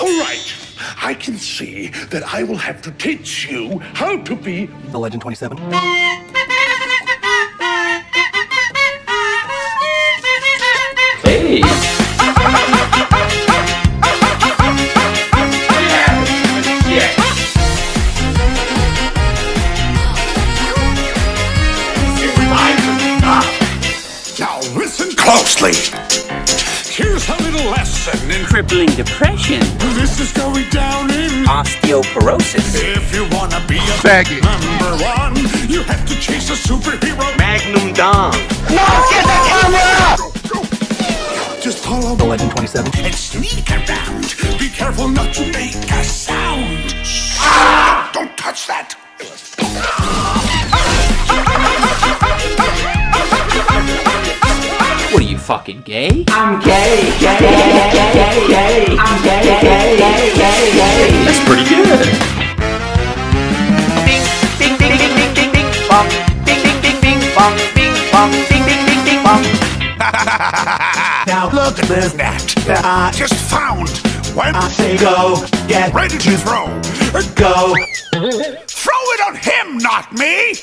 All right, I can see that I will have to teach you how to be the Legend 27. Hey! Now listen closely. Here's a little lesson in crippling depression. This is going down in osteoporosis. If you wanna be a faggot number one, you have to chase a superhero. Magnum Dom. No! Get the camera! Just follow the Legend 27 and sneak around. Be careful not to make a sound. Ah! Don't touch that. What are you, fucking gay? I'm gay, gay, gay, gay, gay. I'm gay, gay, gay, gay, gay. That's pretty good. Ding, ding, ding, ding, ding, ding, ding, bong. Ding, ding, ding, ding, bong. Ding, bong, ding, ding, ding, ding, bong. Now look at this net that I just found. When I say go, get ready to throw. Go. Throw it on him, not me.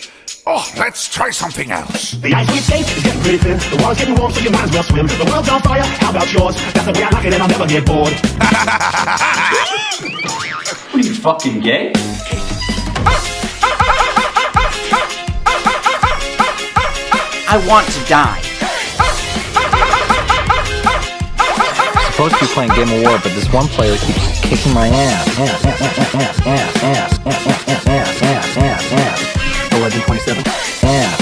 Oh, let's try something else. The ice cream skate is getting pretty thin. The water's getting warm, so you might as well swim. The world's on fire, how about yours? That's the way I like it and I'll never get bored. What are you, fucking gay? I want to die. I'm supposed to be playing Game of War, but this one player keeps kicking my ass. Ass, ass, ass, ass, ass, ass, ass, ass, ass, ass, ass, ass, ass. Legend 27. The Legend 27.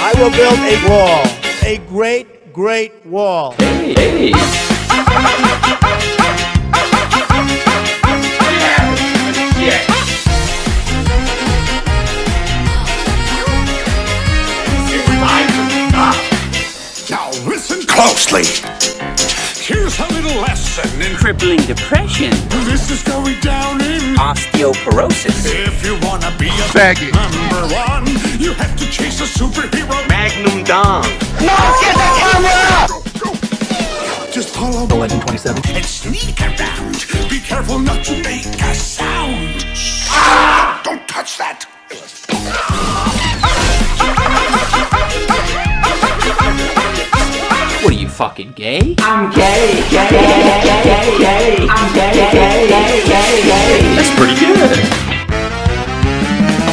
I will build a wall. A great, great wall. Hey, hey. Yeah. Yeah. Now listen closely. Here's a little lesson in crippling depression. This is going down in osteoporosis. If you wanna be a faggot number one, you have to chase a superhero. Magnum Dom. No! Get the camera! Just follow the Legend 27 and sneak around. Be careful not to make a sound. Ah! Don't touch that. What are you, fucking gay? I'm gay, gay, gay, gay, gay. I'm gay, gay, gay, gay, gay. That's pretty good.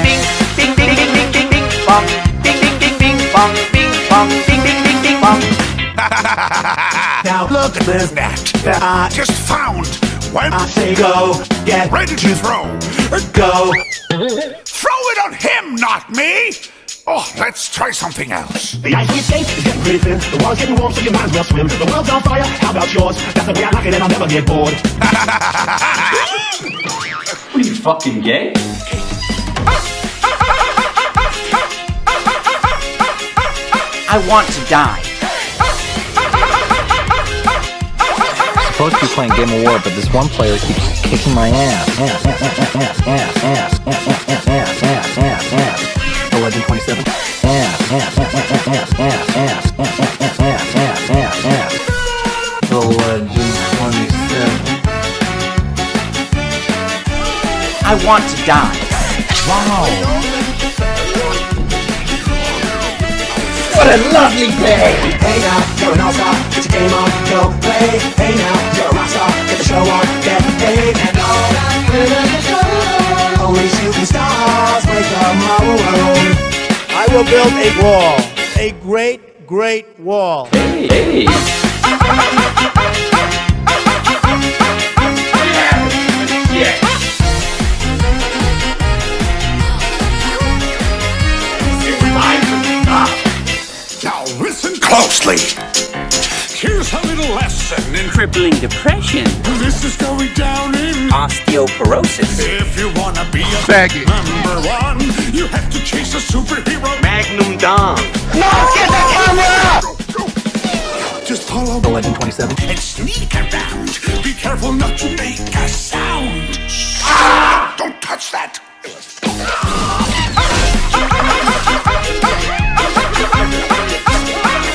Ding, ding, ding, ding, ding, ding, ding, bong. Ding, ding, ding, ding, bong. Ding, bong, ding, ding, ding, ding, bong. Now look at this net that I just found. When I say go, get ready to throw. Go. Throw it on him, not me. Oh, let's try something else. The ice cream skate is getting pretty thin. The water's getting warm, so you might as well swim. The world's on fire, how about yours? That's the way I like it and I'll never get bored. What are you, fucking gay? I want to die. I'm supposed to be playing Game of War, but this one player keeps kicking my ass. Ass, ass, ass, ass, ass, ass, ass, ass, ass, ass, ass, ass, ass. Legend 27. The Legend 27. I want to die. Wow. What a lovely day. Hey now, you're an all-star. It's a game on, go play. Hey now, you're a rock star. Get the show on, get paid. And all that good on the show. Only shooting stars wake up my world. I will build a wall. A great, great wall. Hey, hey. Yeah. Yeah. Now listen closely. Here's a little lesson in crippling depression. This is going down in osteoporosis. If you want to be a faggot #1, you have to chase a superhero. Magnum Dom. No, get the camera! Go, go. Just follow 1127 and sneak around. Be careful not to make a sound. Ah! Don't touch that.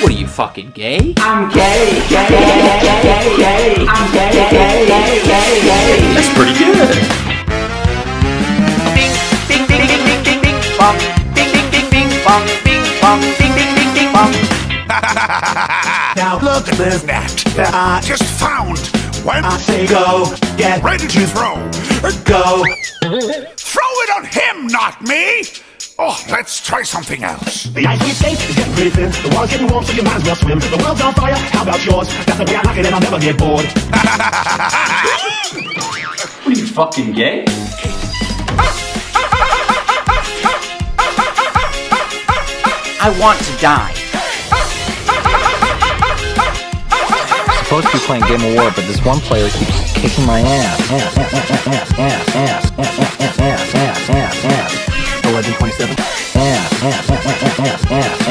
What are you, fucking gay? I'm gay, gay, gay, gay, gay. I'm gay, gay, gay, gay, gay. That's pretty good. Ding, ding, ding, ding, ding, ding, ding, bong. Ding, ding, ding, ding, bong. Ding, bong, ding, ding, ding, ding, bong. Now look at this net that I just found. When I say go, get ready to throw. Go. Throw it on him, not me! Oh, let's try something else. The ice we skate is getting pretty thin. The water's getting warm, so you might as well swim. The world's on fire, how about yours? That's the way I like it and I'll never get bored. What are you, fucking gay? I want to die. I'm supposed to be playing Game of War, but this one player keeps kicking my ass. Ass, ass, ass, ass, ass, ass, ass, ass, ass, ass, ass, ass. 1127. Ass, ass, ass, ass, ass, ass, ass, ass,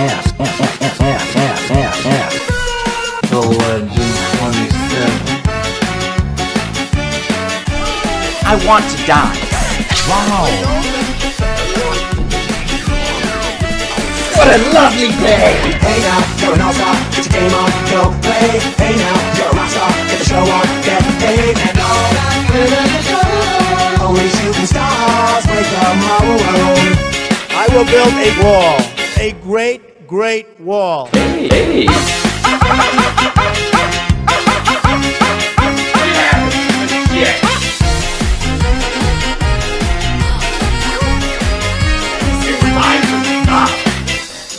ass, ass, ass, ass, ass. 1127. I want to die. Wow. What a lovely day. Hey now, you're an all-star. It's a game on, go play. Hey now. Show on, get paid, and all that good at the show. Only shooting stars with tomorrow. I will build a wall. A great, great wall. Hey, hey. Yes.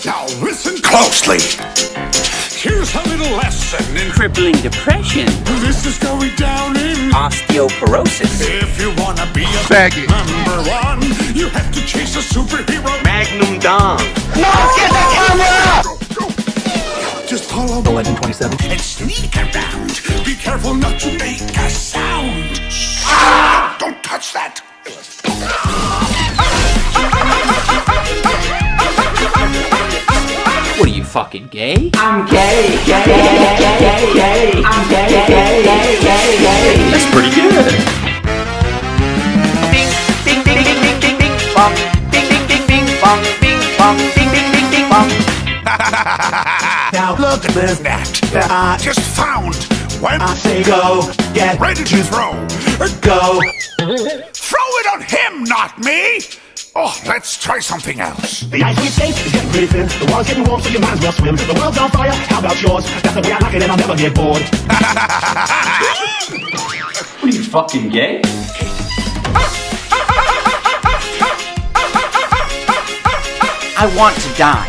Now listen closely. Here's a little lesson in crippling depression. This is going down in osteoporosis. If you want to be a faggot #1, you have to chase a superhero. Magnum Dom. No, get the camera! Go, go. Just follow 1127 and sneak around. Be careful not to make a sound. Ah! Don't touch that. What are you, fucking gay? I'm gay, gay, gay, gay, gay. I'm gay, gay, gay, gay, gay. That's pretty good. Ding, ding, ding, ding, ding, ding, ding, bong. Ding, ding, ding, ding, bong. Ding, bong, ding, ding, ding, ding, bong. Now look at this net that I just found. When I say go, get ready to throw. Go. Throw it on him, not me! Oh, let's try something else. The ice we skate is getting pretty thin. The water's getting warm, so you might as well swim. The world's on fire, how about yours? That's the way I like it and I'll never get bored. What are you, fucking gay? I want to die.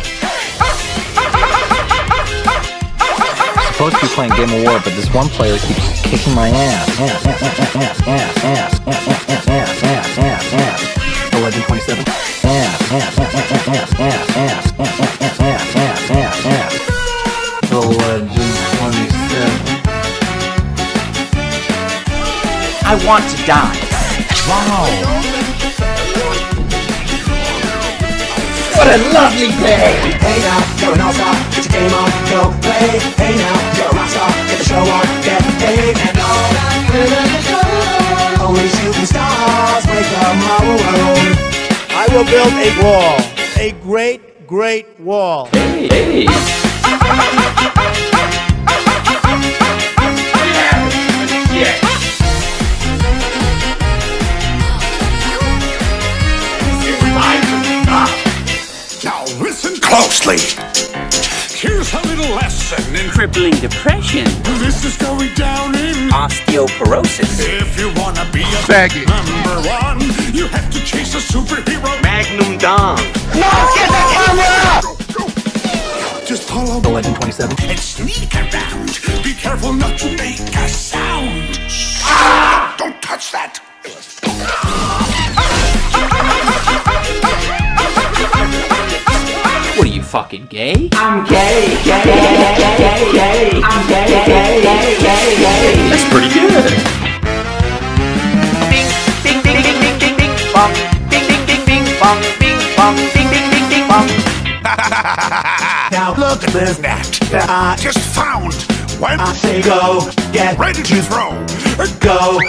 I'm supposed to be playing Game of War, but this one player keeps kicking my ass. Ass, ass, ass, ass, ass, ass, ass, ass, ass, ass, ass, ass. 1127. Ass, ass, ass, ass, ass, ass, ass, ass, ass, ass, ass. 1127. I want to die. Wow. What a lovely day. Hey now, you're an all-star. It's a game on, go play. Hey now, you're a rock star. Get the show on, get paid, and all that good at the show. Only shooting stars wake tomorrow. I will build a wall. A great, great wall. Hey, hey. Yeah. Yeah. Now listen closely. Here's a little lesson in crippling depression. This is going down in osteoporosis. If you want to be a faggot #1, you have to chase a superhero. Magnum Dom. No, get the camera! Go, go. Just follow 1127 and sneak around. Be careful not to make a sound. Ah! Don't touch that. What are you, fucking? fucking gay? I'm gay, gay, gay, gay, gay. I'm gay, gay, gay, gay, gay. That's pretty good. Ding, ding, ding, ding, ding, ding, ding, bong. Ding, ding, ding, ding, bong. Ding, bong, ding, ding, ding, ding, bong. Now look at this net that I just found. When I say go, get ready to throw. Go.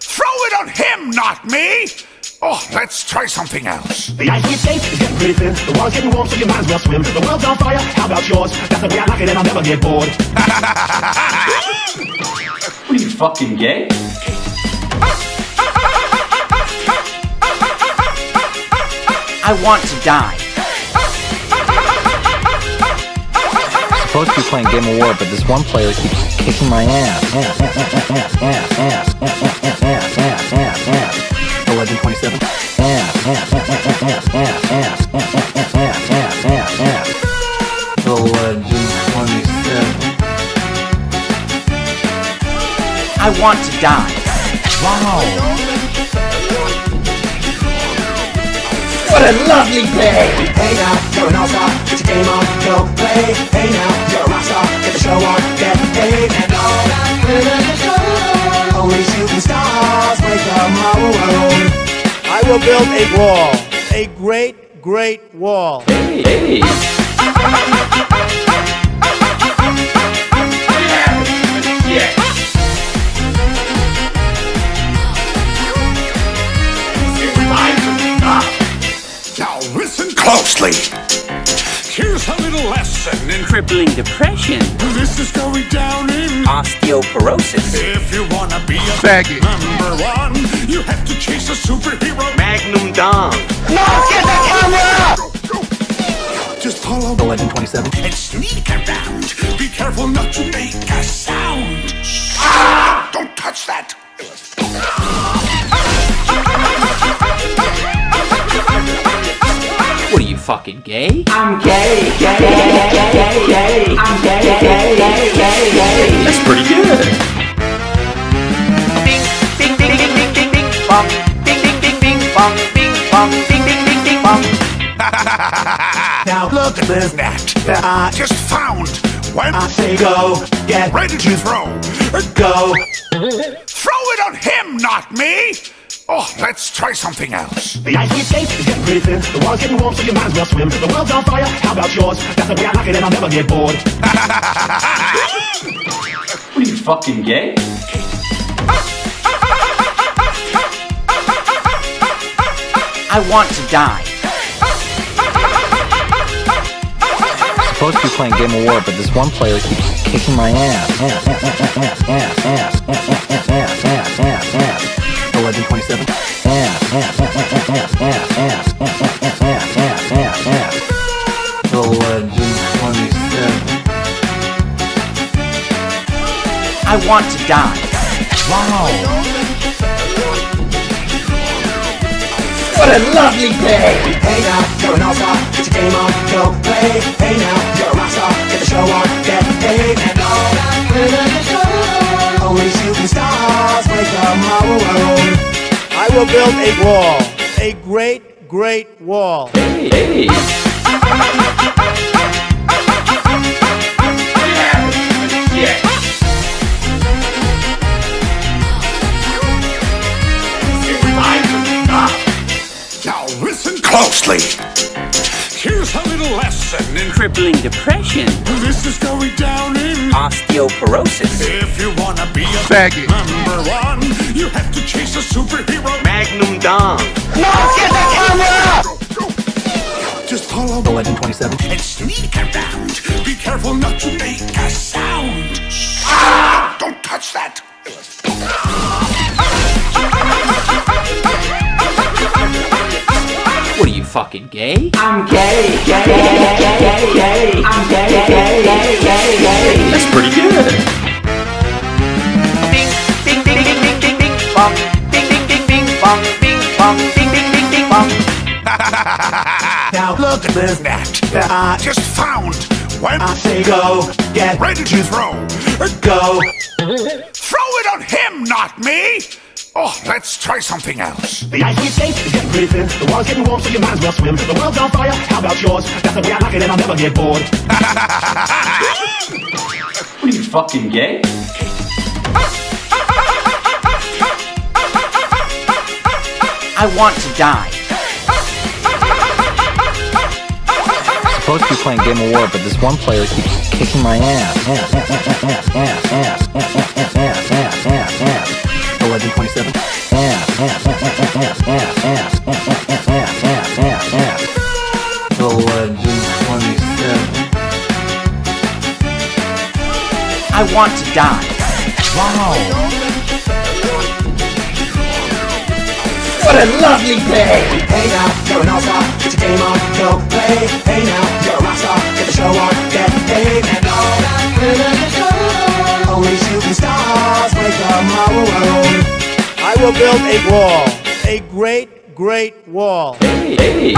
Throw it on him, not me. Oh, let's try something else. The ice cream skate is getting pretty thin. The water's getting warm, so you might as well swim. The world's on fire, how about yours? That's the way I like it and I'll never get bored. What are you, fucking gay? I want to die. I'm supposed to be playing Game of War, but this one player keeps kicking my ass. Ass, ass, ass, ass, ass, ass, ass, ass, ass, ass, ass, ass, ass. 1127. The Legend 27. I want to die. Wow. What a lovely play. Hey now, you're an all-star. Get your game on, go play. Hey now, you're a rock star. Get the show on, get paid. And all that glitters gold. Only shooting stars wake up my world. I will build a wall, a great, great wall. Hey, hey. Now listen closely. Here's a little lesson in crippling depression. This is going down in osteoporosis. If you wanna be a faggot number one, you have to chase a superhero. Magnum Dom. No, get the camera! Go, go. Just follow the Legend 27 and sneak around. Be careful not to make a sound. Ah! Don't touch that. What are you, fucking gay? I'm gay, gay, gay, gay, gay, gay. I'm gay, gay, gay, gay, gay. That's pretty good. Ding, ding, ding, ding, ding, ding, ding, bong. Ding, ding, ding, ding, bong. Ding, bong, ding, ding, ding, ding, bong. Now look at this net that I just found. When I say go, get ready to throw. Go. Throw it on him, not me. Oh, let's try something else. The ice cream skate is getting pretty thin. The water's getting warm, so you might as well swim. The world's on fire, how about yours? That's the way I like it and I'll never get bored. What are you, fucking gay? I want to die. I'm supposed to be playing Game of War, but this one player keeps kicking my ass. Ass, ass, ass, ass, ass, ass, ass, ass, ass, ass, ass, ass. 1127. The Legend 27. I want to die. Wow. What a lovely day. Hey now, you're an all-star. Get your game on, go play. Hey now, you're a rock star. Get the show on, get paid. And all that glitters gold. Only shooting stars wake up my world. I will build a wall, a great, great wall. Hey, hey. Now listen closely. Here's a little lesson in crippling depression. This is going down in osteoporosis. If you wanna be a faggot number one, you have to chase a superhero. Magnum Dom. No, get the camera! Just follow the Legend 27 and sneak around. Be careful not to make a sound. Ah! Don't touch that. What are you, fucking gay? I'm gay, gay, gay, gay, gay. I'm gay, gay, gay, gay, gay. That's pretty good. Ding, ding, ding, ding, ding, ding, ding, bong. Ding, ding, ding, ding, bong. Ding, bong, ding, ding, ding, ding, bong. Now look at this net that I just found. When I say go, get ready to throw. Go. Throw it on him, not me. Oh, let's try something else. The ice cream skate is getting pretty thin. The water's getting warm, so you might as well swim. The world's on fire, how about yours? That's the way I like it, and I'll never get bored. What are you, fucking gay? I want to die. I'm supposed to be playing Game of War, but this one player keeps kicking my ass. Ass. 11:27. Ass. 11:27. I want to die. Wow. What a lovely day! Hey now, you're an all-star, get your game on, go play. Hey now, you're a rock star, get the show on, get paid. And all that glitters, only shooting stars break tomorrow. I will build a wall, a great, great wall. Hey, hey!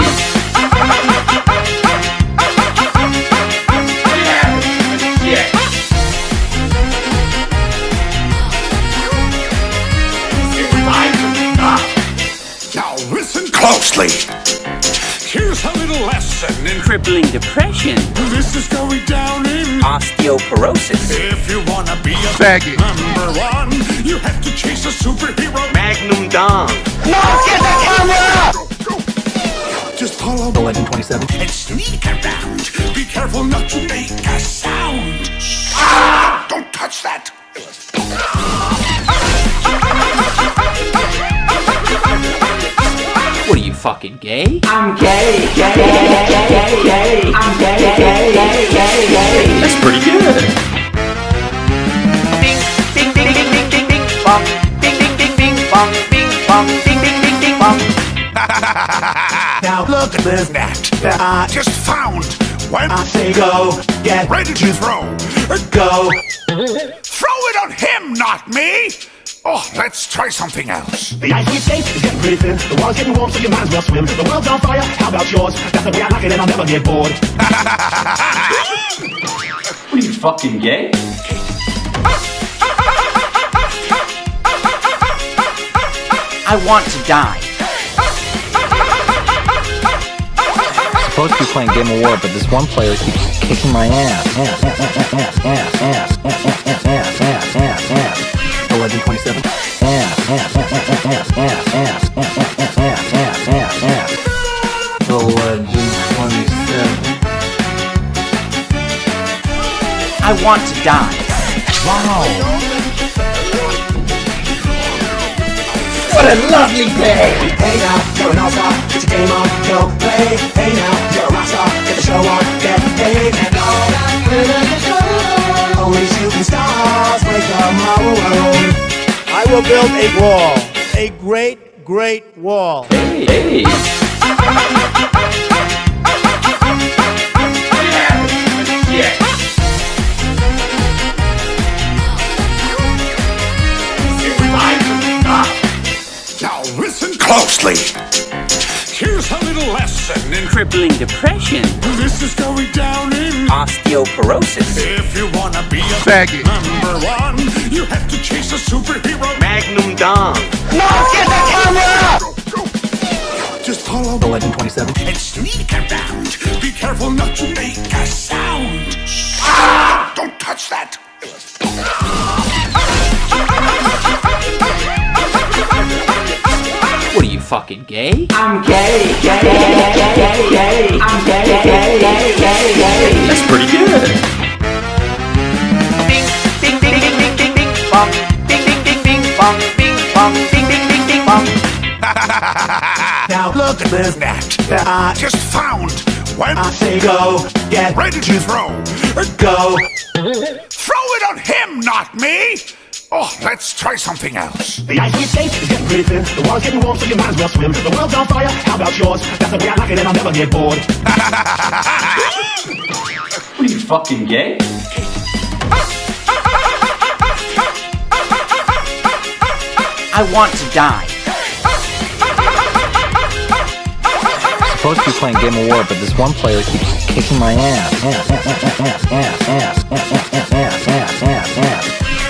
Closely. Here's a little lesson in crippling depression. This is going down in osteoporosis. If you want to be a faggot number 1, you have to chase a superhero. Magnum Dom. No, get that camera! Just follow 11:27 and sneak around. Be careful not to make a sound. Ah! Don't touch that. What are you, fucking gay? I'm gay, gay, gay, gay, gay. I'm gay, gay, gay, gay, gay. That's pretty good. Ding, ding, ding, ding, ding, ding, ding, bong. Ding, ding, ding, ding, bong. Ding, bong, ding, ding, ding, ding, bong. Now look at this net that I just found. When I say go, get ready to throw. Go. Throw it on him, not me. Oh, let's try something else. The ice cream skate is getting pretty thin. The water's getting warm, so you might as well swim. The world's on fire, how about yours? That's the way I like it, and I'll never get bored. What are you, fucking gay? I want to die. I'm supposed to be playing Game of War, but this one player keeps kicking my ass. Ass. 11:27. The legend 27. I want to die. Wow. What a lovely day! Hey now, you're an all-star, get your game on, go play. Hey now, you're a rock star, get the show on, get paid. And all that glitters, only shooting stars break tomorrow. I will build a wall, a great, great wall. Hey, hey! Now listen closely. Here's a little lesson in crippling depression. This is going down in osteoporosis. If you want to be a faggot number 1, you have to chase a superhero. Magnum Dom. No, get the camera! Just follow 11:27 and sneak around. Be careful not to make a sound. Ah! Don't touch that. What are you, fucking gay? I'm gay, gay, gay, gay, gay, gay. I'm gay, gay, gay, gay, gay. That's pretty good. Ding, ding, ding, ding, ding, ding, ding, bong. Ding, ding, ding, ding, bong. Ding, bong, ding, ding, ding, ding, bong. Now look at this net that I just found. When I say go, get ready to throw. Go. Throw it on him, not me. Oh, let's try something else. The ice cream skate is getting pretty thin. The water's getting warm, so you might as well swim. The world's on fire, how about yours? That's the way I like it, and I'll never get bored. What are you, fucking gay? I want to die. I'm supposed to be playing Game of War, but this one player keeps kicking my ass. Ass.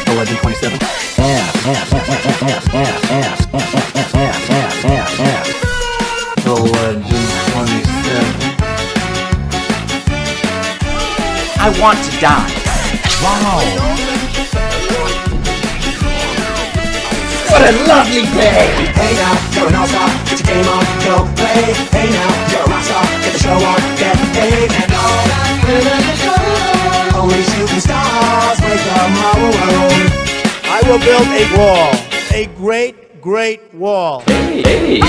11:27. I want to die. Wow. What a lovely day. Hey now, you're an all-star. It's a game on, go play. Hey now, you're a rock star. Get the show on, get paid. And all that glitter, only shooting stars make tomorrow. I will build a wall. A great, great wall. Hey, hey.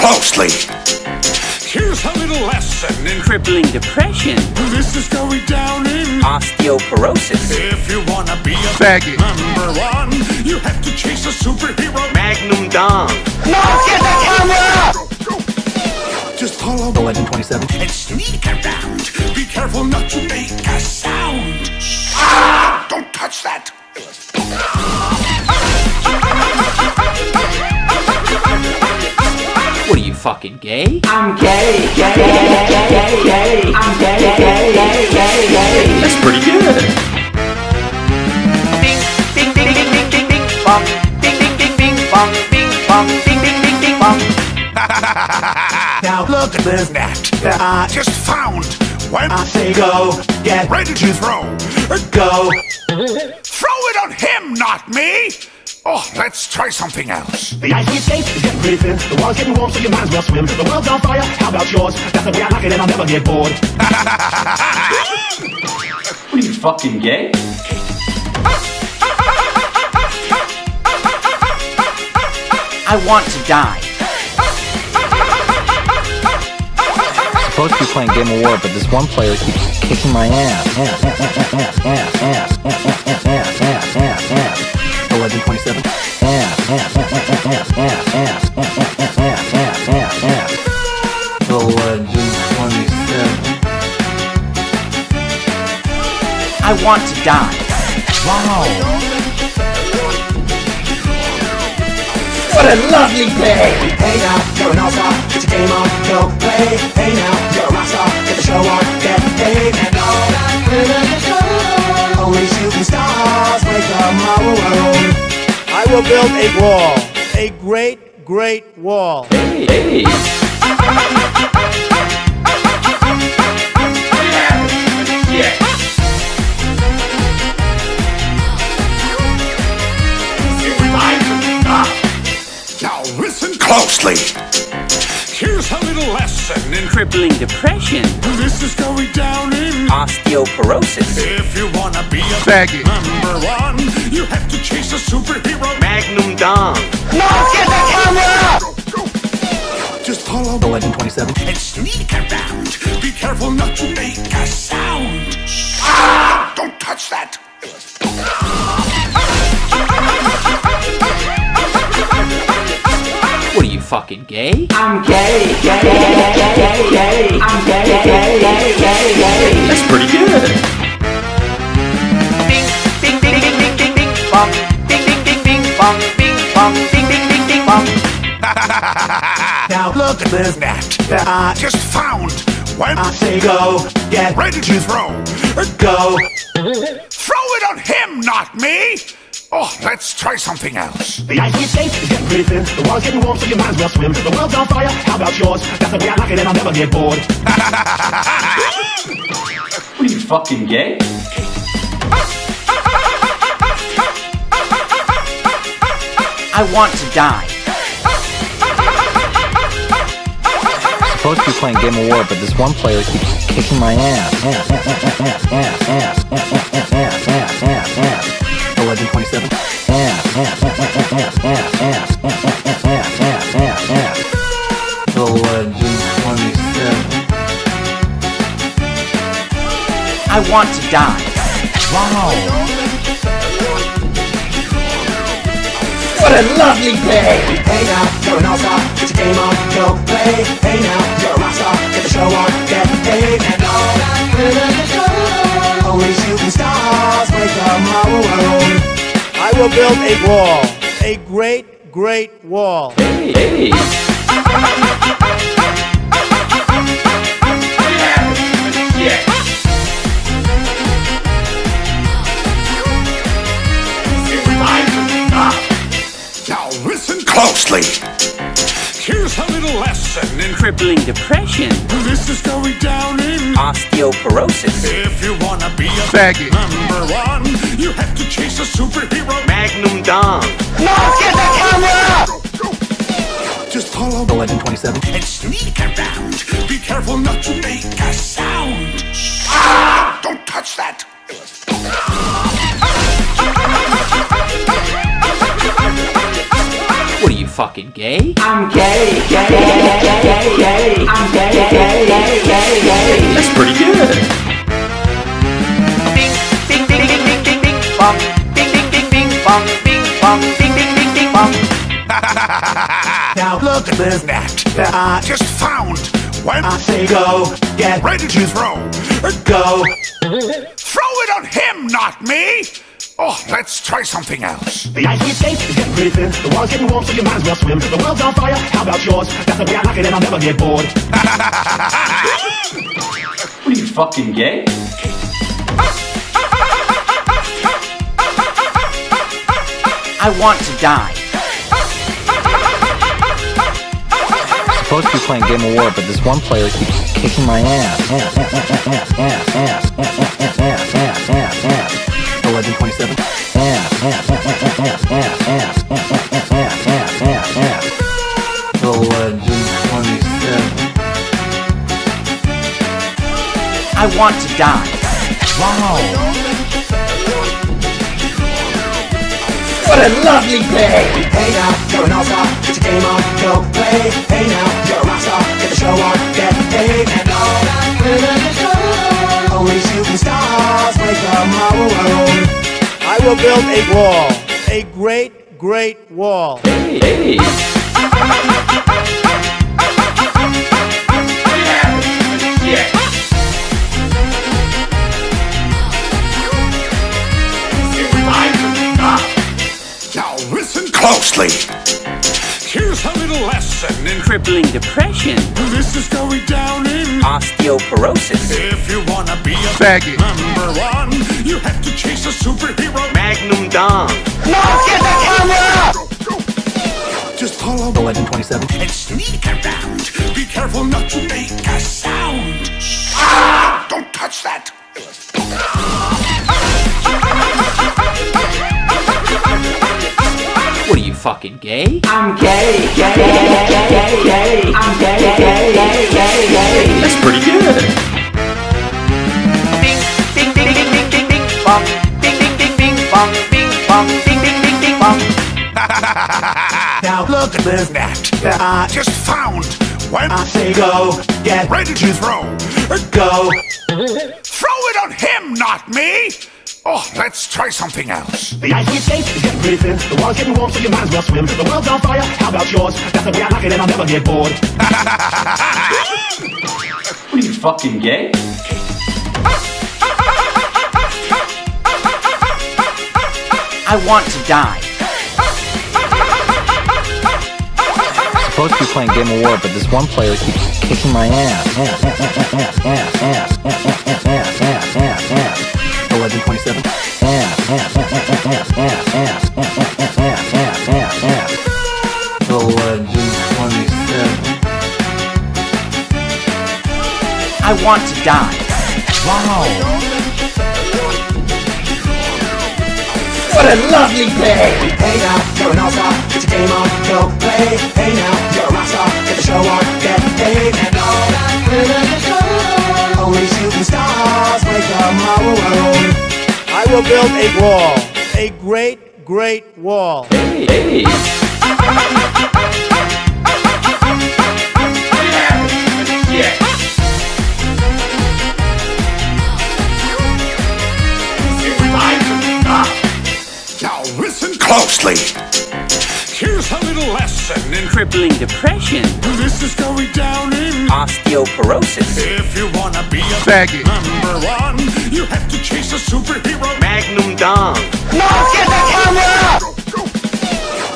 Closely. Here's a little lesson in crippling depression. This is going down in osteoporosis. If you wanna be a faggot number 1, you have to chase a superhero. Magnum Dom. No! Get the camera! Just follow 1127 and sneak around. Be careful not to make a sound. Ah! Don't touch that. What are you, fucking gay? I'm gay, gay, gay, gay, gay. I'm gay, gay, gay, gay, gay. That's pretty good. Ding, ding, ding, ding, ding, ding, ding, bong. Ding, ding, ding, ding, bong. Ding, bong, ding, ding, ding, ding, bong. Now look at this net that I just found. When I say go, get ready to throw. Go. Throw it on him, not me. Oh, let's try something else. The ice skate is getting pretty thin. The water's getting warm, so you might as well swim. The world's on fire, how about yours? That's the way I like it and I'll never get bored. What are you, fucking gay? I want to die. I'm supposed to be playing Game of War, but this one player keeps kicking my ass. Ass, ass, ass, ass, ass, ass, ass, ass, ass, ass, ass, ass. 1127. I want to die. Wow. What a lovely day. Hey now, you're an all-star. It's a game on, go play. Hey now, you're a rock star. Get the show on, get paid. And all that glitter, only shooting stars make tomorrow. I will build a wall, a great, great wall. Hey, hey. Yeah, yeah. Now listen closely. Here's a little lesson in crippling depression. This is going down in osteoporosis. If you wanna be a faggot number 1, you have to chase a superhero. Magnum Dom. No! Get the camera! Just follow 1127 and sneak around. Be careful not to make a sound. Ah! Don't touch that. What are you, fucking gay? I'm gay, gay, gay, gay, gay. I'm gay, gay, gay, gay, gay. That's pretty good. Ding, ding, ding, ding, ding, ding, ding, bong. Ding, ding, ding, ding, bong. Ding, bong, ding, ding, ding, ding, bong. Now look at this net that I just found. When I say go, get ready to throw. Go. Throw it on him, not me. Oh, let's try something else. The ice skate is getting pretty thin. The water's getting warm, so you might as well swim. The world's on fire, how about yours? That's the way I like it and I'll never get bored. What are you, fucking gay? I want to die. I'm supposed to be playing Game of War, but this one player keeps kicking my ass. Ass, ass, ass, ass, ass, ass, ass, ass, ass, ass, ass, ass, ass. 1127. The Legend 27. I want to die. Wow. What a lovely day. Hey now, you're an all-star. It's a game on, go play. Hey now, you're a rock star. Get the show on, get paid. And all that glitter, only shooting stars make tomorrow. I will build a wall, a great, great wall. Hey, hey. Yeah, yeah. crippling depression. This is going down in osteoporosis. If you want to be a faggot #1, you have to chase a superhero. Magnum Dom. No, get the camera! Just follow 1127 and sneak around. Be careful not to make a sound. Ah! Don't touch that. What are you, fucking gay? I'm gay, gay, gay, gay, gay. I'm gay, gay, gay, gay, gay. That's pretty good. Ding, ding, ding, ding, ding, ding, ding, bong. Ding, ding, ding, ding, bong. Ding, bong, ding, ding, ding, ding, bong. Now look at this net that I just found. When I say go, get ready to throw. Go. Throw it on him, not me! Oh, let's try something else. The ice we skate is getting pretty thin. The water's getting warm, so you might as well swim. The world's on fire, how about yours? That's the way I like it and I'll never get bored. What are you, fucking gay? I want to die. I'm supposed to be playing Game of War, but this one player keeps kicking my ass. Ass, ass, ass, ass, ass, ass, ass, ass, ass, ass, ass, ass. 1127. Ass, ass, ass, ass, ass, ass, ass, ass, ass, ass, ass, ass, ass. 1127. I want to die. Wow. What a lovely day. Hey now, you're an all-star. It's a game on, go play. Hey now. Show up, get paid, and all that good at the show. Only shooting stars wake up my world. I will build a wall. A great, great wall. Hey, hey. Yeah. Now listen closely. Here's a little lesson in crippling depression. This is going down in osteoporosis. If you want to be a faggot #1, you have to chase a superhero. Magnum Dom. No, get the camera! Just follow 1127 and sneak around. Be careful not to make a sound. Ah! Don't touch that. What are you, fucking gay? I'm gay, gay, gay, gay, gay. I'm gay, gay, gay, gay, gay. That's pretty good. Ding, ding, ding, ding, ding, ding, ding, bong. Ding, ding, ding, ding, bong. Ding, bong, ding, ding, ding, ding, bong. Now look at this net that I just found. When I say go, get ready to throw. Go. Throw it on him, not me! Oh, let's try something else. The ice we skate is getting pretty thin. The water's getting warm, so you might as well swim. The world's on fire, how about yours? That's the way I like it and I'll never get bored. What are you, fucking gay? I want to die. I'm supposed to be playing Game of War, but this one player keeps kicking my ass. Ass, ass, ass, ass, ass, ass, ass, ass, ass, ass, ass, ass. 1127. Ass, ass, ass, ass, ass, ass, ass, ass, ass, ass, ass, ass. 1127. I want to die. Wow. What a lovely day. Hey now, you're an all-star. It's a game on, go play. Hey now, you're a rock star. Get the show on, get paid. And all that good at the show. Only shooting stars wake up my world. I will build a wall. A great, great wall. Hey, hey. Yeah. Yeah. Now listen closely. Here's a little lesson in crippling depression. This is going down in osteoporosis. If you want to be a faggot #1, you have to chase a superhero. Magnum Dom. No, get the camera!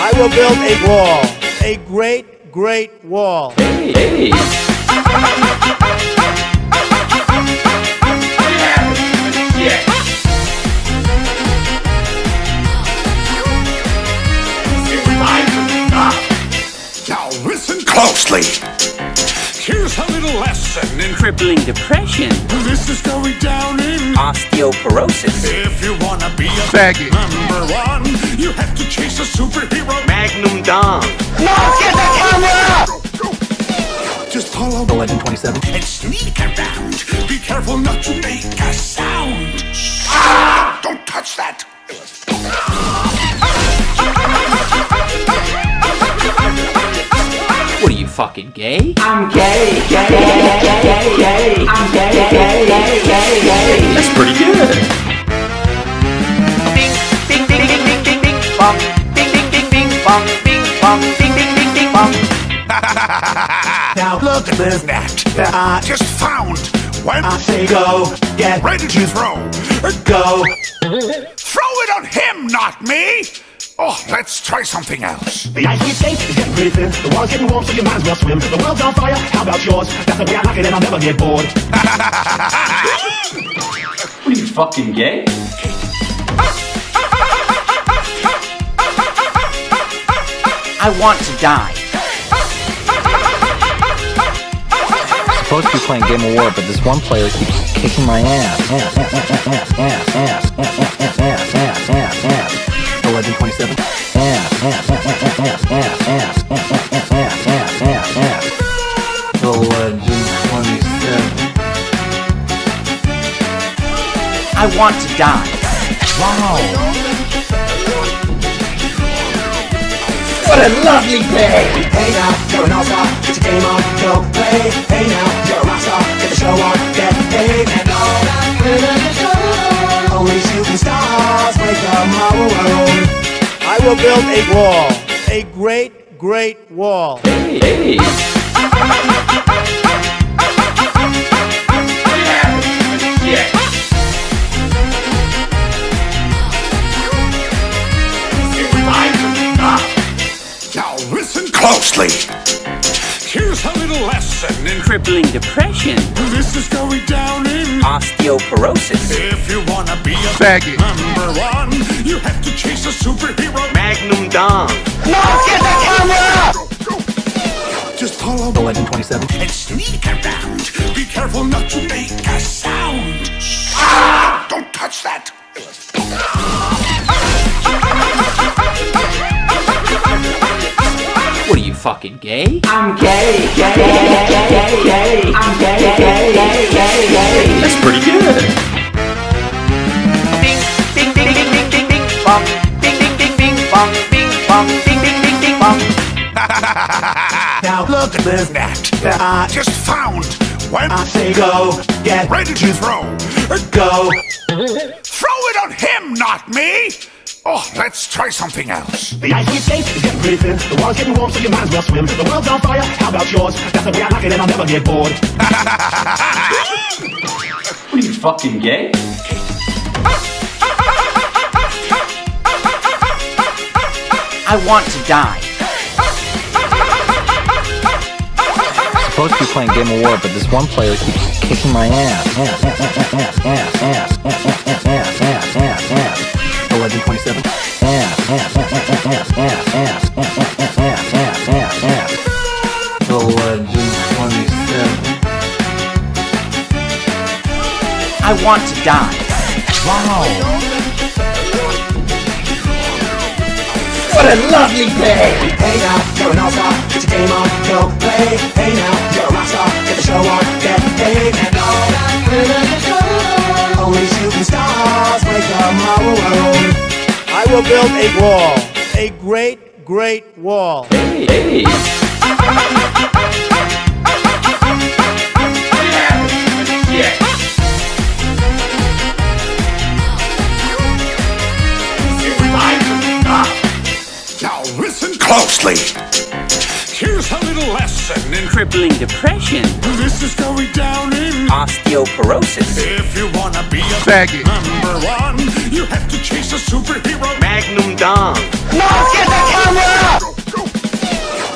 I will build a wall, a great, great wall. Hey! Closely. Here's a little lesson in crippling depression. This is going down in osteoporosis. If you want to be a faggot number 1, you have to chase a superhero. Magnum Dom. No, get the camera! Just follow 1127 and sneak around. Be careful not to make a sound. Ah! Don't touch that. What are you, fucking gay? I'm gay, gay, gay, gay, gay. I'm gay, gay, gay, gay, gay. That's pretty good. Ding, ding, ding, ding, ding, ding, ding, bong. Ding, ding, ding, ding, bong. Ding, bong, ding, ding, ding, ding, bong. Now look at this net that I just found. When I say go, get ready to throw. Go. Throw it on him, not me. Oh, let's try something else. The ice cream skate is getting pretty thin. The water's getting warm, so you might as well swim. The world's on fire, how about yours? That's the way I like it and I'll never get bored. What are you, fucking gay? I want to die. I'm supposed to be playing Game of War, but this one player keeps kicking my ass. 1127. The legend 27. I want to die. Wow. What a lovely day! Hey now, you're an all-star, get your game on, go play. Hey now, you're a rock star, get the show on, get paid. And all that glitter is gold. Only shooting stars break the mold. I will build a wall, a great, great wall. Hey! Now listen closely. Here's a little lesson in crippling depression. This is going down in osteoporosis. If you want to be a faggot number 1, you have to chase a superhero. Magnum Dom. No, get the camera! Just follow 1127 and sneak around. Be careful not to make a sound. Ah! Don't touch that. What are you, fucking gay? I'm gay, gay, gay, gay, gay. I'm gay, gay, gay, gay, gay. That's pretty good. Ding, ding, ding, ding, ding, ding, ding, bong. Ding, ding, ding, ding, bong. Ding, bong, ding, ding, ding, ding, bong. Now look at this net that I just found. When I say go, get ready to throw. Go. Throw it on him, not me. Oh, let's try something else. The ice cream skate is getting pretty thin. The water's getting warm, so you might as well swim. The world's on fire, how about yours? That's the way I like it and I'll never get bored. What are you, fucking gay? I want to die. I'm supposed to be playing Game of War, but this one player keeps kicking my ass. Ass. 1127. Ass. 1127. I want to die. Wow. What a lovely day! Hey now, you're an all-star, it's a game on, go play! Hey now, you're a rock star, get the show on, get paid! And all that glitter is gold! Only shooting stars break the world! I will build a wall! A great, great wall! Hey! Closely. Here's a little lesson in crippling depression. This is going down in osteoporosis. If you want to be a faggot number 1, you have to chase a superhero. Magnum Dom. No, get that camera!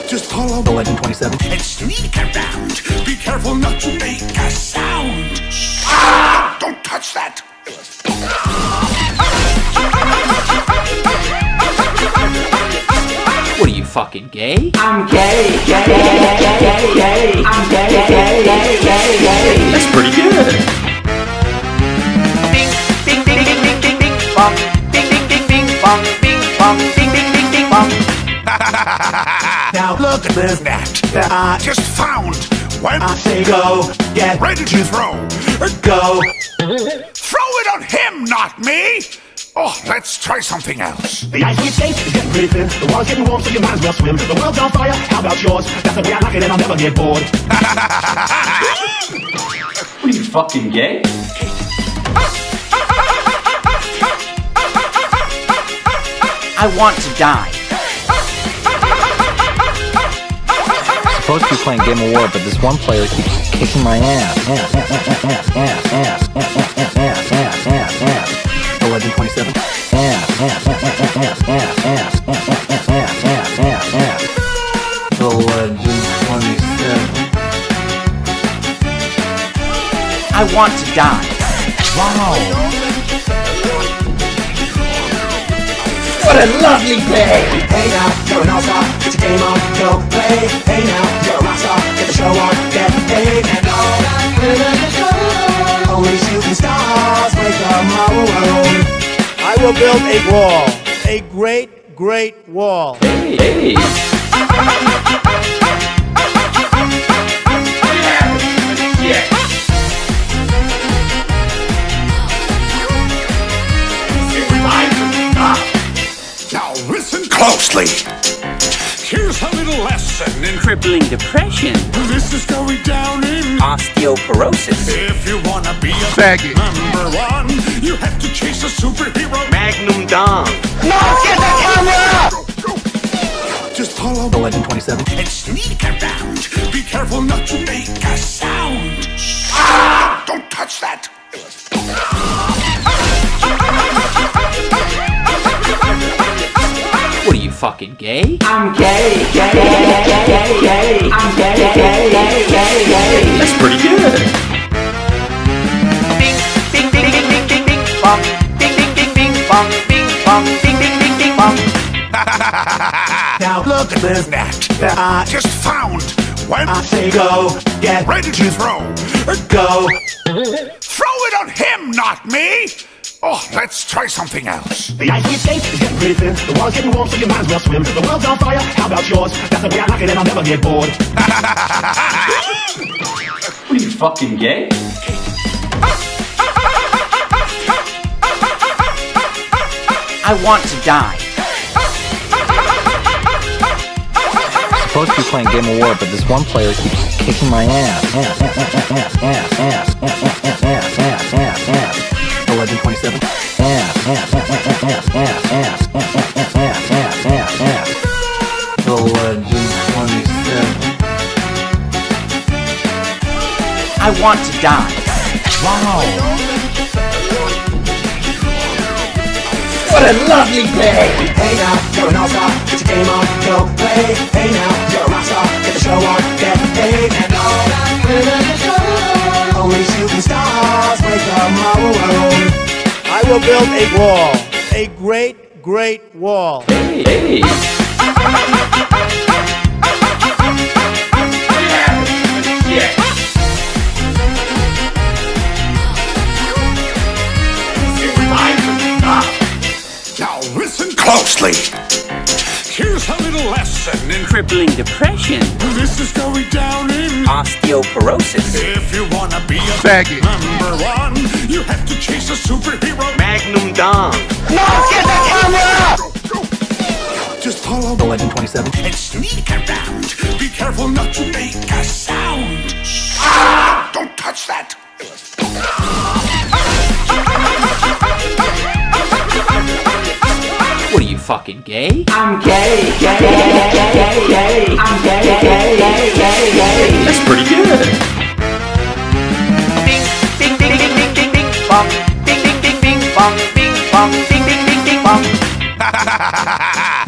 Just follow 1127 and sneak around. Be careful not to make a sound. Ah! Don't touch that. What are you, fucking gay? I'm gay, gay, gay, gay, gay. I'm gay, gay, gay, gay, gay. That's pretty good. Ding, ding, ding, ding, ding, ding, ding, bong. Ding, ding, ding, ding, bong. Ding, bong, ding, ding, ding, ding, bong. Now look at this net that I just found. When I say go, get ready to throw. Go. Throw it on him, not me. Oh, let's try something else. The ice we skate is getting pretty thin. The water's getting warm, so you might as well swim. The world's on fire, how about yours? That's the way I like it and I'll never get bored. What are you, fucking gay? I want to die. I'm supposed to be playing Game of War, but this one player keeps kicking my ass. Ass. 1127. The legend 27. I want to die. Wow. What a lovely day! Hey now, you're an all-star, it's a game on, go play. Hey now, you're a rock star, get the show on, get paid. And all that glitter is gold. Only shooting stars break the world. I will build a wall. A great, great wall. Hey. Now listen closely. Here's a little lesson in crippling depression. This is going down in osteoporosis. If you want to be a faggot number 1, you have to chase a superhero. Magnum Dom. No, get the camera! Just follow 1127 and sneak around. Be careful not to make a sound. Ah! Don't touch that. What are you, fucking gay? I'm gay, gay, gay, gay, gay. I'm gay, gay, gay, gay, gay. That's pretty good. Ding, ding, ding, ding, ding, ding, ding, bong. Ding, ding, ding, ding, bong. Ding, bong, ding, ding, ding, ding, bong. Now look at this net that I just found. When I say go, get ready to throw. Go. Throw it on him, not me. Oh, let's try something else. The ice we skate is getting pretty thin. The water's getting warm, so you might as well swim. The world's on fire, how about yours? That's the way I like it and I'll never get bored. What are you, fucking gay? I want to die. I'm supposed to be playing Game of War, but this one player keeps kicking my ass. 1127. The legend 27. I want to die. Wow. What a lovely day! Hey now, you're an all-star, it's a game on, go play. Hey now, you're a rock star, get the show on, get paid. And all Only shooting stars wake up my world. I will build a wall, a great, great wall. Hey, now listen closely. Here's a little lesson in crippling depression. This is going down in osteoporosis. If you wanna be a faggot #1, you have to chase a superhero. Magnum Dom. No! Get the camera! Just follow 1127 and sneak around. Be careful not to make a sound. Ah! Don't touch that. What are you, fucking gay? I'm gay, gay, gay, gay, gay. I'm gay, gay, gay, gay, gay. That's pretty good. Ding, ding, ding, ding, ding, ding, ding, bong. Ding, ding, ding, ding, bong. Ding, bong, ding, ding, ding, ding, bong.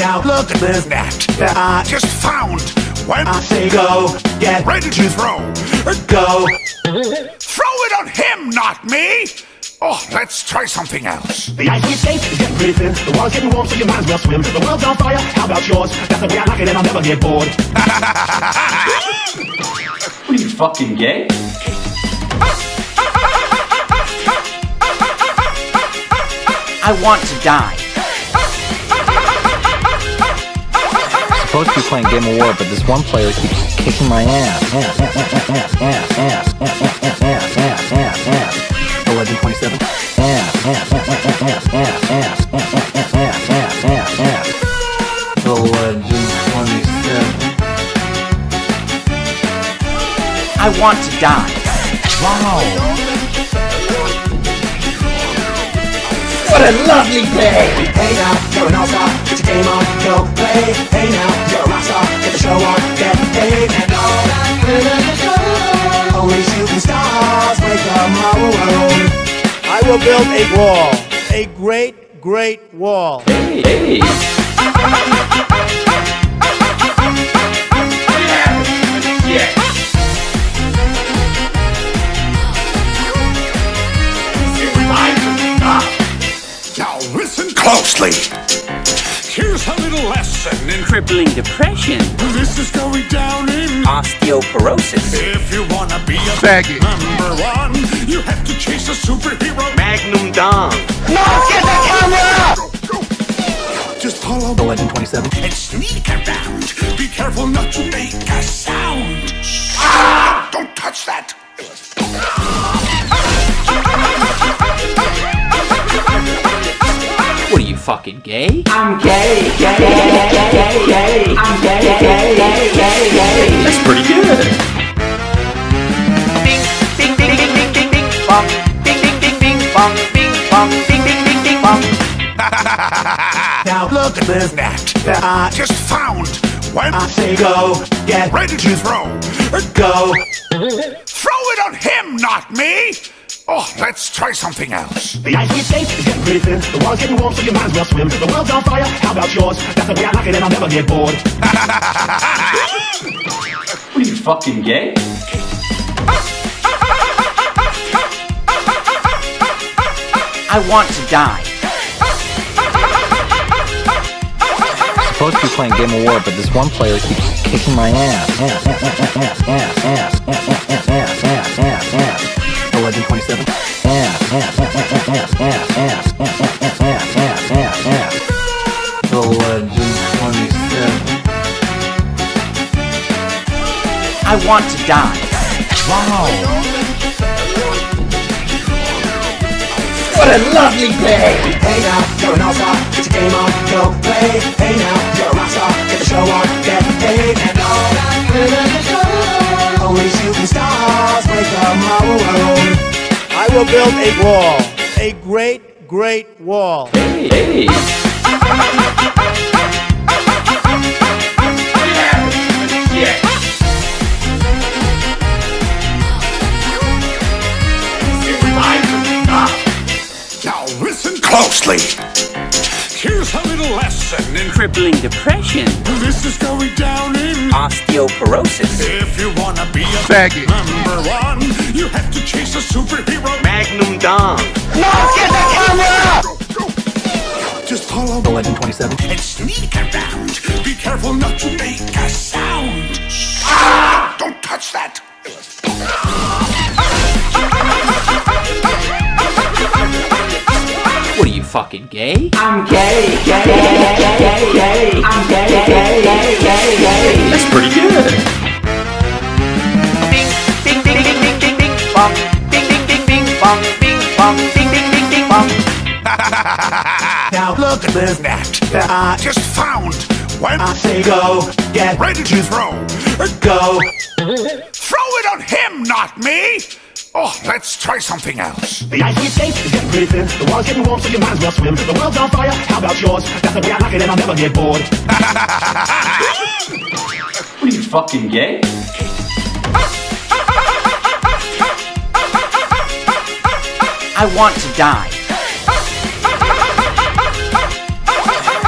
Now look at this net that I just found. When I say go, get ready to throw. Go. Throw it on him, not me. Oh, let's try something else. The ice cream skate is getting pretty thin. The water's getting warm, so you might as well swim. The world's on fire, how about yours? That's the way I like it and I'll never get bored. What are you, fucking gay? I want to die. I'm supposed to be playing Game of War, but this one player keeps kicking my ass. Ass. 1127. The legend 27. I want to die. Wow. What a lovely day. Hey now, you're an all-star. Get your game on, go play. Hey now, you're a rock star. Get the show on, get paid. And all that glitters gold. Only shooting stars wake up my world. I will build a wall, a great, great wall. Hey. Now listen closely. Here's a little lesson in crippling depression. This is going down in osteoporosis. If you wanna be a faggot #1, you have to chase a superhero. Magnum Dom. No! Get the camera! Just follow 1127 and sneak around. Be careful not to make a sound. Ah! Don't touch that. What are you, fucking gay? I'm gay, gay, gay, gay, gay. I'm gay, gay, gay, gay, gay. That's pretty good. Ding, ding, ding, ding, ding, ding, ding, bong. Ding, ding, ding, ding, bong. Ding, bong, ding, ding, ding, ding, bong. Now look at this net that I just found. When I say go, get ready to throw. Go. Throw it on him, not me. Oh, let's try something else. The ice cream skate is getting pretty thin. The water's getting warm, so you might as well swim. The world's on fire, how about yours? That's the way I like it and I'll never get bored. What are you, fucking gay? I want to die. I'm supposed to be playing Game of War, but this one player keeps kicking my ass. Ass. 1127. The legend 27. I want to die. Wow. What a lovely day. Hey now, you're an all-star. Get your game on, go play. Hey now, you're a rock star. Get the show on, get paid. And all that glitters gold. Only shooting stars wake up my world. I will build a wall, a great, great wall. Hey. Now listen closely. here's a little lesson in crippling depression. This is going down in osteoporosis. If you want to be a faggot #1, you have to chase a superhero. Magnum Dom. No, get the camera! Go, go. Just follow 1127 and sneak around. Be careful not to make a sound. Ah! Don't touch that. What are you, fucking gay? I'm gay, gay, gay, gay, gay. I'm gay, gay, gay, gay, gay. That's pretty good. Ding, ding, ding, ding, ding, ding, ding, bong. Ding, ding, ding, ding, bong. Ding, bong, ding, ding, ding, ding, bong. Now look at this net that I just found. When I say go, get ready to throw. Go. Throw it on him, not me! Oh, let's try something else. The ice we skate is getting pretty thin. The water's getting warm, so you might as well swim. The world's on fire, how about yours? That's the way I like it and I'll never get bored. What are you, fucking gay? I want to die.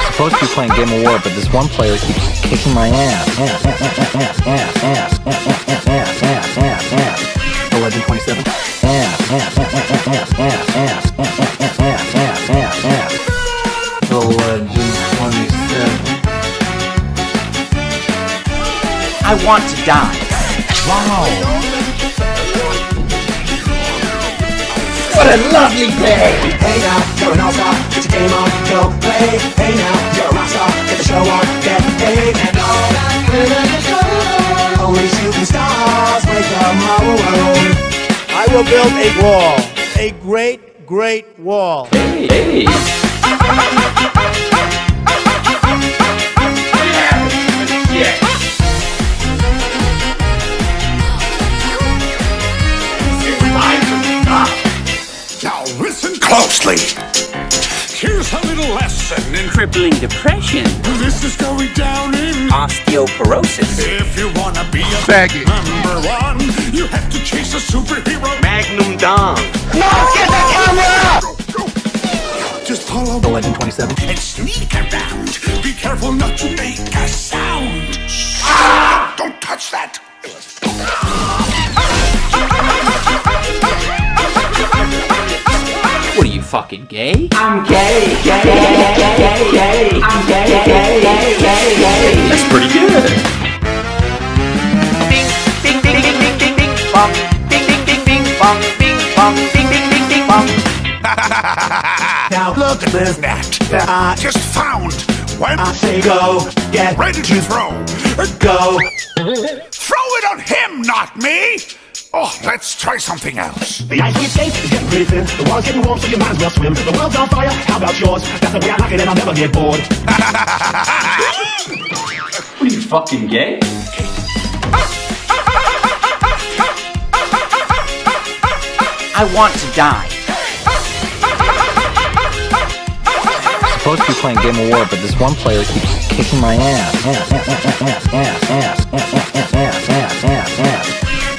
I'm supposed to be playing Game of War, but this one player keeps kicking my ass. Ass. 1127. Ass. 1127. I want to die. Wow. What a lovely day. Hey now, you're an all-star. It's a game on, go play. Hey now. Get the show on, get paid, and all that good at the show. Only shooting stars with tomorrow. I will build a wall, a great, great wall. Hey, hey. Now listen closely. Here's a little lesson in crippling depression. This is going down in osteoporosis. If you want to be a faggot #1, you have to chase a superhero. Magnum Dom. No, get the camera! Go, go. Just follow 1127 and sneak around. Be careful not to make a sound. Ah! Don't touch that. What are you, fucking gay? I'm gay, gay, gay, gay, gay. I'm gay, gay, gay, gay, gay. That's pretty good. Ding, ding, ding, ding, ding, ding, ding, bong. Ding, ding, ding, ding, bong. Ding, bong, ding, ding, ding, ding, bong. Now look at this net that I just found. When I say go, get ready to throw. Go. Throw it on him, not me. Oh, let's try something else. The ice we skate is getting pretty thin. The water's getting warm, so you might as well swim. The world's on fire, how about yours? That's the way I like it and I'll never get bored. What are you, fucking gay? I want to die. I'm supposed to be playing Game of War, but this one player keeps kicking my ass. Ass.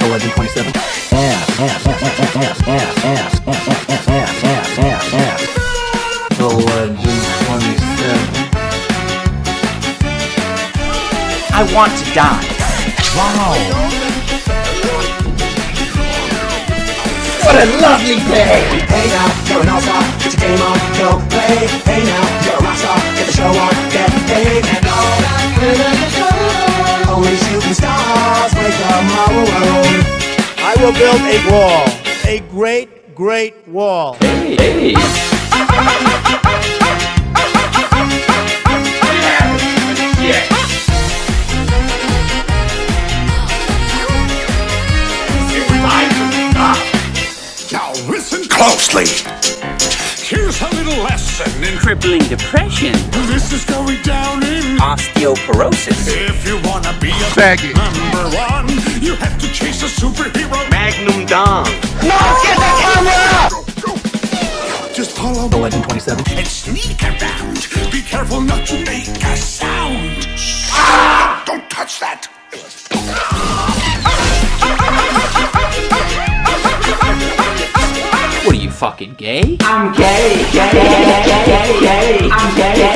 1127. The legend 27. I want to die. Wow. What a lovely day. Hey now, you're an all-star. It's a game on, go play. Hey now, you're a rock star. Get the show on, get paid. And all that good at the show. Only shooting stars with tomorrow. I will build a wall, a great, great wall. Hey, hey. Now listen closely. Here's a little lesson in crippling depression. This is going down in osteoporosis. If you want to be a faggot #1, you have to chase a superhero. Magnum Dom. No, get the camera! Go, go. Just follow 1127 and sneak around. Be careful not to make a sound. Ah! Don't touch that. What are you, fucking gay? I'm gay, gay, gay, gay, gay, gay. I'm gay,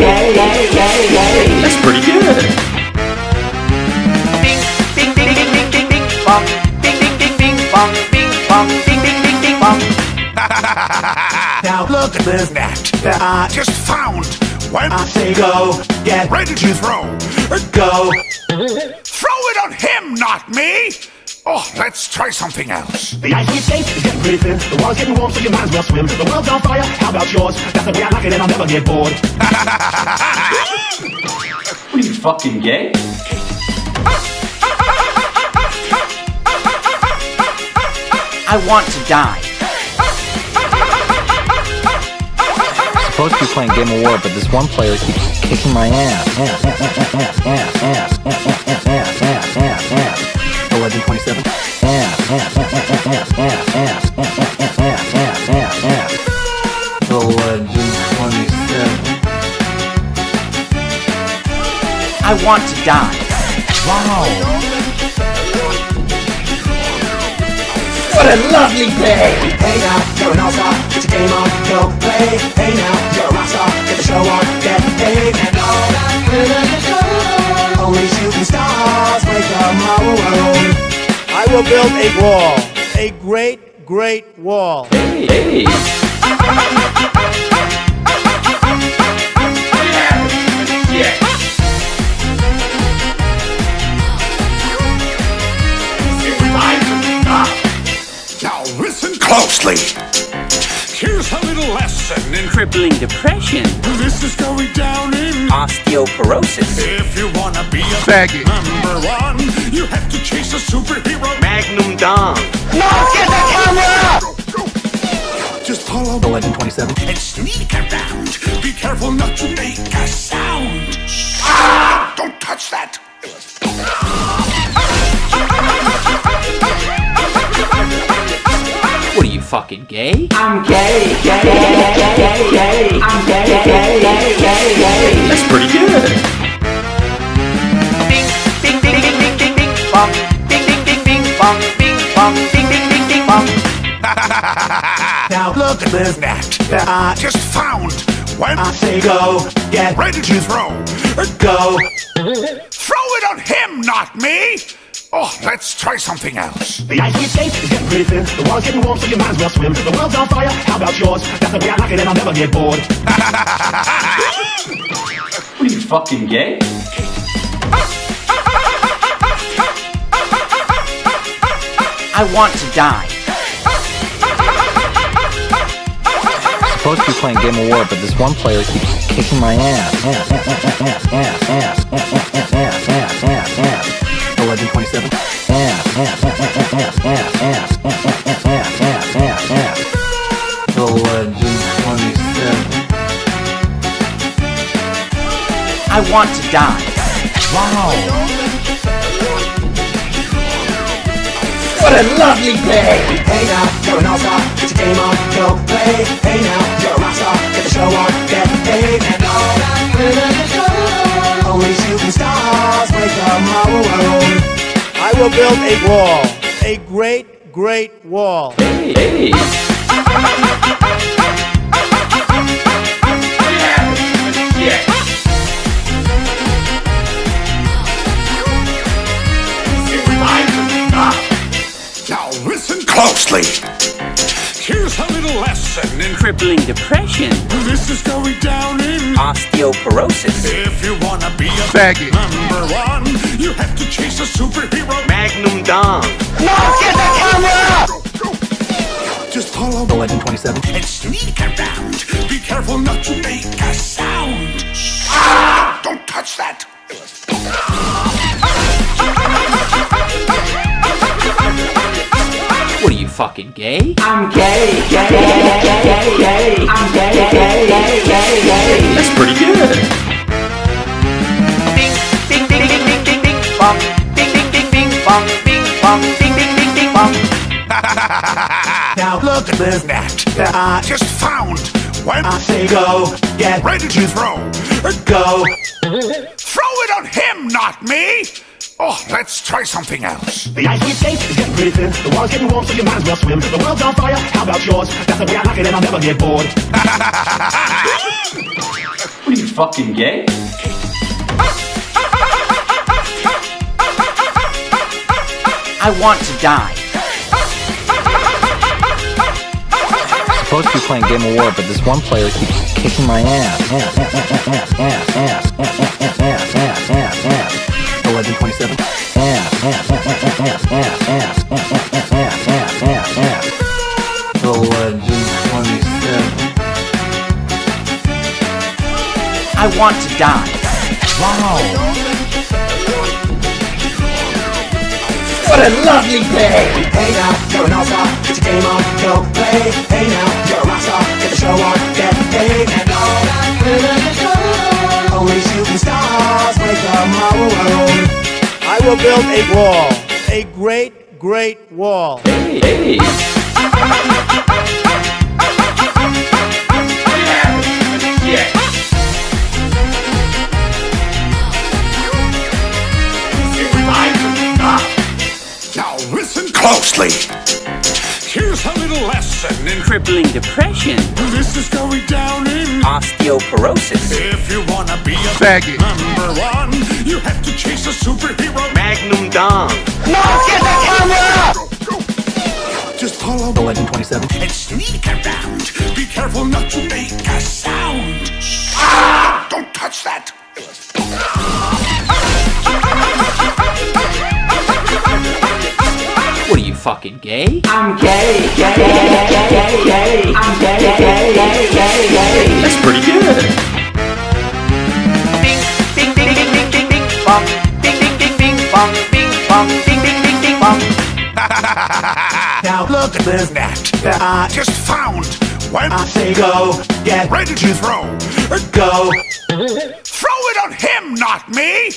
endless net that I just found. When I say go, get ready to throw. Go. Throw it on him, not me! Oh, let's try something else. The ice cream skate is getting pretty thin. The water's getting warm, so you might as well swim. The world's on fire, how about yours? That's the way I like it and I'll never get bored. What are you, fucking gay? I want to die. Supposed to be playing Game of War, but this one player keeps kicking my ass. Ass. 1127. Ass. 1127. I want to die. Wow. What a lovely day! Hey now, you're an all-star, get your game on, go play. Hey now, you're a rock star, get the show on, get paid. And all that glitters gold, only shooting stars break the mold. I will build a wall, a great, great wall. Hey! Closely. Here's a little lesson in crippling depression. This is going down in osteoporosis. If you want to be a faggot #1, you have to chase a superhero. Magnum Dom. No, get the camera! Just follow the 1127 and sneak around. Be careful not to make a sound. Ah! Don't touch that. What are you, fucking gay? I'm gay, gay, gay, gay, gay, gay. I'm gay, gay, gay, gay, gay. That's pretty good. Ding, ding, ding, ding, ding, ding, ding, bong. Ding, ding, ding, ding, bong. Ding, bong, ding, ding, ding, ding, bong. Now look at this net that I just found. When I say go, get ready to throw. Go. Throw it on him, not me! Oh, let's try something else. The ice cream skate is getting pretty thin. The water's getting warm, so you might as well swim. The world's on fire, how about yours? That's the way I like it and I'll never get bored. What are you, fucking gay? I want to die. Supposed to be playing Game of War, but this one player keeps kicking my ass. Ass. 1127. The legend 27. I want to die. Wow. What a lovely day! Hey now, you're an all-star, get your game on, go play. Hey now, you're a rock star, get the show on, get paid. And all that glitters gold, only shooting stars break the mold. I will build a wall, a great, great wall. Hey! Now listen closely. Here's a little lesson in crippling depression. This is going down in osteoporosis. If you want to be a faggot #1, you have to chase a superhero. Magnum Dom. No, get the camera! Just follow the 1127 and sneak around. Be careful not to make a sound. Ah! Don't touch that. What are you, fucking gay? I'm gay, gay, gay, gay, gay, gay. I'm gay, gay, gay, gay, gay. That's pretty good. Ding, ding, ding, ding, ding, ding, ding, bong. Ding, ding, ding, ding, bong. Ding, bong, ding, ding, ding, ding, bong. Now look at this net that I just found. When I say go, get ready to throw. Go. Throw it on him, not me! Oh, let's try something else. The ice cream skate is getting pretty thin. The water's getting warm, so you might as well swim. The world's on fire, how about yours? That's the way I like it and I'll never get bored. What are you, fucking gay? I want to die. supposed to be playing Game of War, but this one player keeps kicking my ass. Ass. 11:27. Ass. 11:27. I want to die. Wow. What a lovely day! Hey now, you're an all-star, it's a game on, go play! Hey now, you're a rock star, get the show on, get paid! And all that glitters, only shooting stars break the mold. I will build a wall, a great, great wall. Hey, hey! Closely. Here's a little lesson in crippling depression. This is going down in osteoporosis. If you want to be a faggot number 1, you have to chase a superhero. Magnum Dom. No, get that camera! Just follow 11:27 and sneak around. Be careful not to make a sound. Ah! Don't touch that. What are you, fucking gay? I'm gay, gay, gay, gay, gay. I'm gay, gay, gay, gay, gay. That's pretty good. Ding, ding, ding, ding, ding, ding, ding, bong. Ding, ding, ding, ding, bong. Ding, bong, ding, ding, ding, ding, bong. Now look at this net that I just found. When I say go, get ready to throw. Go. Throw it on him, not me.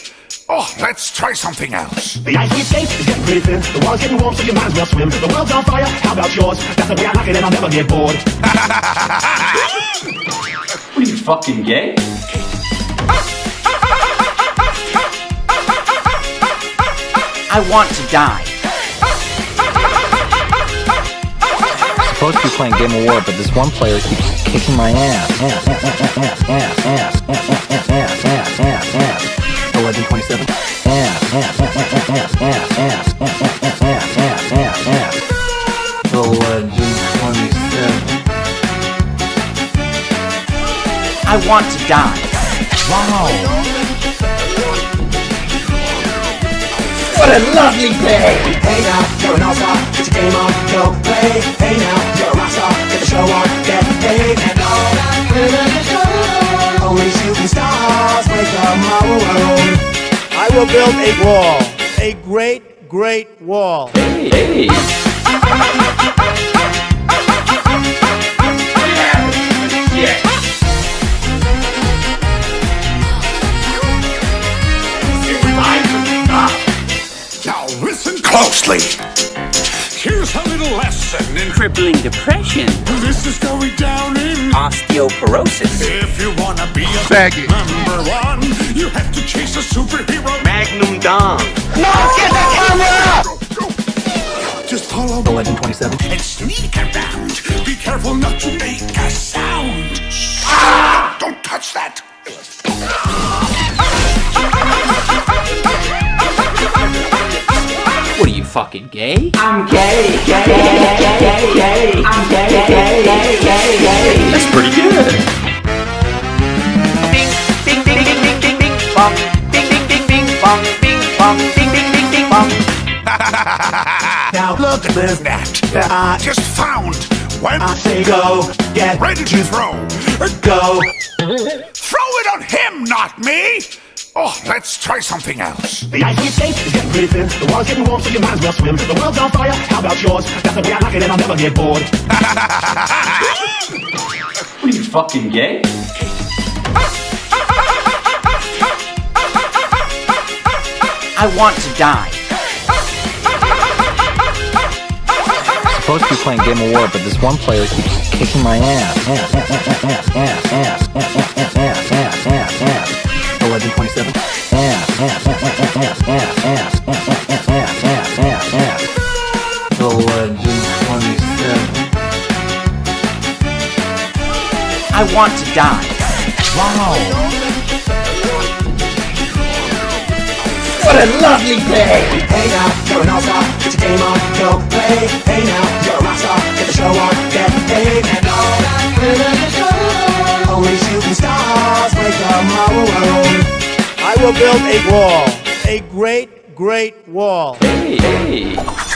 Oh, let's try something else. The ice we skate is getting pretty thin. The water's getting warm, so you might as well swim. The world's on fire, how about yours? That's the way I like it and I'll never get bored. What are you, fucking gay? I want to die. I'm supposed to be playing Game of War, but this one player keeps kicking my ass. Ass, ass, ass, ass, ass, ass, ass, ass, ass, ass, ass, ass, ass. 11:27. The legend 27. I want to die. Wow. What a lovely day! Hey now, you're an all-star, it's a game on, go play. Hey now, you're a rock star, get the show on, get paid. And all that glitters, only shooting stars break the mold. I will build a wall, a great, great wall. Hey, hey! Now listen closely. Here's a little lesson in crippling depression. This is going down in osteoporosis. If you want to be a faggot number 1, you have to chase a superhero. Magnum Dom. No, get the camera! Just follow 11:27 and sneak around. Be careful not to make a sound. Ah! Don't touch that. What are you, fucking gay? I'm gay, gay, gay, gay, gay. I'm gay, gay, gay, gay, gay. That's pretty good. Ding, ding, ding, ding, ding, ding, ding, bong. Ding, ding, ding, ding, bong. Ding, bong, ding, ding, ding, ding, bong. Now look at this net that I just found. When I say go, get ready to throw. Go. Throw it on him, not me. Oh, let's try something else. The ice we skate is getting pretty thin. The water's getting warm, so you might as well swim. The world's on fire, how about yours? That's the way I like it and I'll never get bored. What are you, fucking gay? I want to die. I'm supposed to be playing Game of War, but this one player keeps kicking my ass. Ass, ass, ass, ass, ass, ass, ass, ass, ass, ass, ass, ass. 11:27. The legend 27. I want to die. Wow. What a lovely day! Hey now, you're an all-star, it's a game on, go play. Hey now, you're a rock star, get the show on, get paid. And all only shooting stars wake up my world. I will build a wall, a great, great wall. Hey, hey.